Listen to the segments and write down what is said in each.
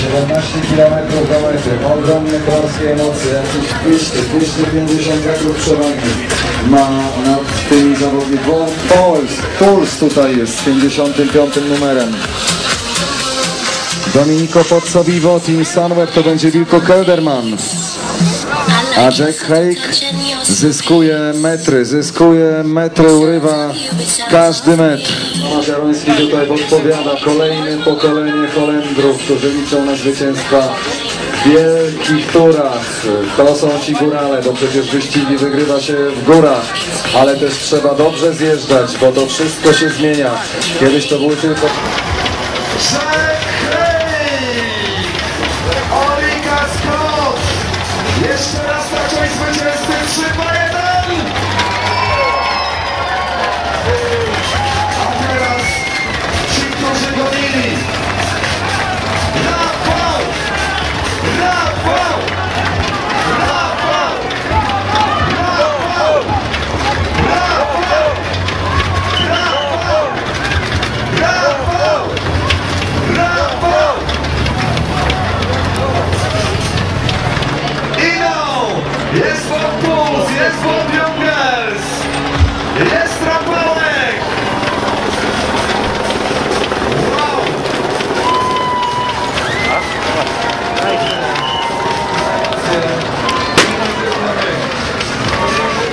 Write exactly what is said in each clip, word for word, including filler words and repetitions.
siedemnaście kilometrów do mety, ogromne polskie emocje, jakieś dwieście pięćdziesiąt metrów przewagi ma nad tymi zawodnikami. Puls tutaj jest pięćdziesiątym piątym numerem. Dominik Opozbiwo, Team Sunweb, to będzie Wilko Kelderman. A Jack Haig zyskuje metry, zyskuje metry, urywa każdy metr. Jaroński tutaj podpowiada, kolejne pokolenie Holendrów, którzy liczą na zwycięstwa w wielkich turach. To są ci górale, bo przecież wyścigi wygrywa się w górach, ale też trzeba dobrze zjeżdżać, bo to wszystko się zmienia. Kiedyś to były tylko... Jeszcze raz na końcu będzie trzy dwa jeden! A teraz ci, którzy gonili. Rafał! Rafał! Rafał! Rafał! Rafał! Rafał! Rafał! Rafał! Jest Bob Puls, jest Bob Jungels, jest Rafałek! Wow!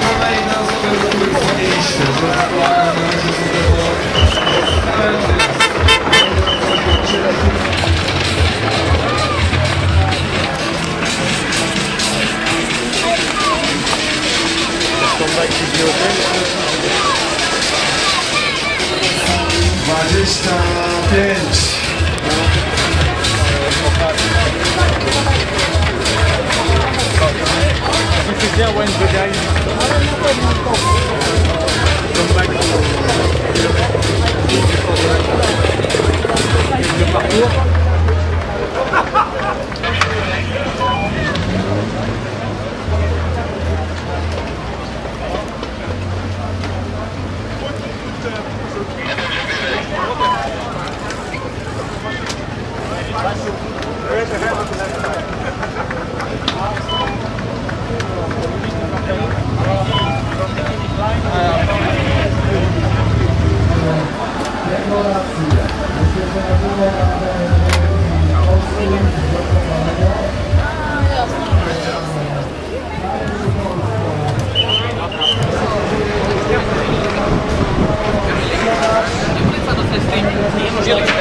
Kolejna osoba, z których wspomnieliście, że Rafałek będzie się dało. dwadzieścia pięć. Nie możemy.